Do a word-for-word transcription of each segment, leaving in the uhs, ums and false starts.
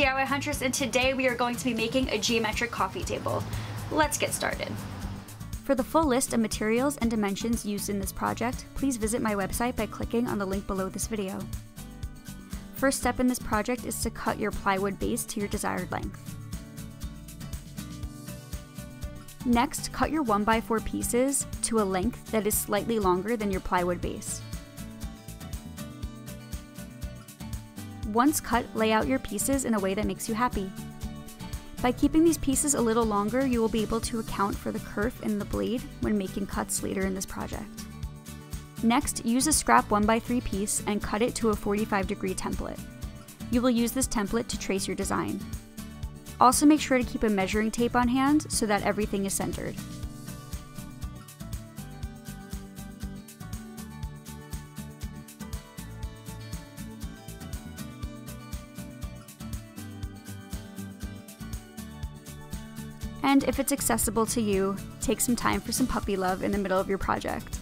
D I Y Huntress, and today we are going to be making a geometric coffee table. Let's get started. For the full list of materials and dimensions used in this project, please visit my website by clicking on the link below this video. First step in this project is to cut your plywood base to your desired length. Next, cut your one by four pieces to a length that is slightly longer than your plywood base. Once cut, lay out your pieces in a way that makes you happy. By keeping these pieces a little longer, you will be able to account for the curve in the blade when making cuts later in this project. Next, use a scrap one by three piece and cut it to a forty-five degree template. You will use this template to trace your design. Also, make sure to keep a measuring tape on hand so that everything is centered. And if it's accessible to you, take some time for some puppy love in the middle of your project.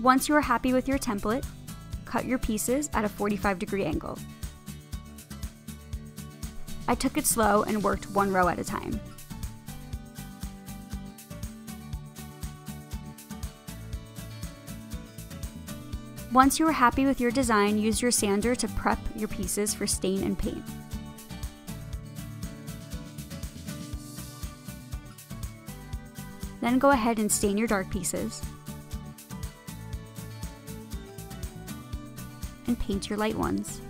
Once you are happy with your template, cut your pieces at a forty-five degree angle. I took it slow and worked one row at a time. Once you are happy with your design, use your sander to prep your pieces for stain and paint. Then go ahead and stain your dark pieces and paint your light ones.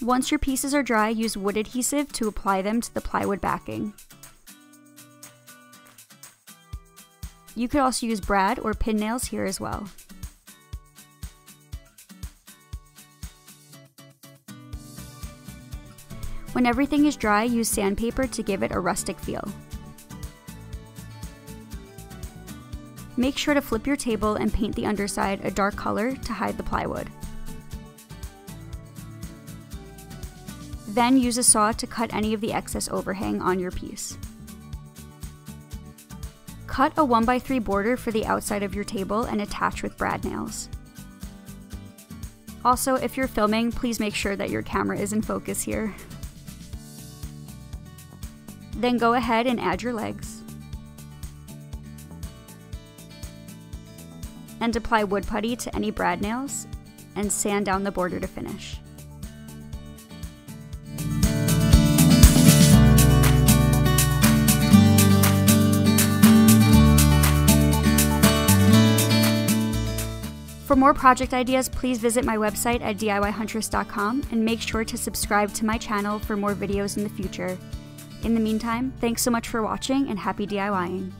Once your pieces are dry, use wood adhesive to apply them to the plywood backing. You could also use brad or pin nails here as well. When everything is dry, use sandpaper to give it a rustic feel. Make sure to flip your table and paint the underside a dark color to hide the plywood. Then use a saw to cut any of the excess overhang on your piece. Cut a one by three border for the outside of your table and attach with brad nails. Also, if you're filming, please make sure that your camera is in focus here. Then go ahead and add your legs. And apply wood putty to any brad nails and sand down the border to finish. For more project ideas, please visit my website at D I Y huntress dot com and make sure to subscribe to my channel for more videos in the future. In the meantime, thanks so much for watching and happy DIYing!